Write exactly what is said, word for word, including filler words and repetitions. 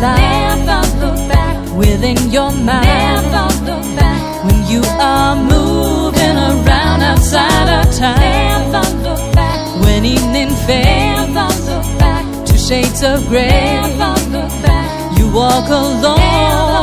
life. Never look back. Within your mind. Never look back. When you are moving around outside of time. Never look back. When evening fades. Never look back. To shades of gray. Never look back. You walk alone.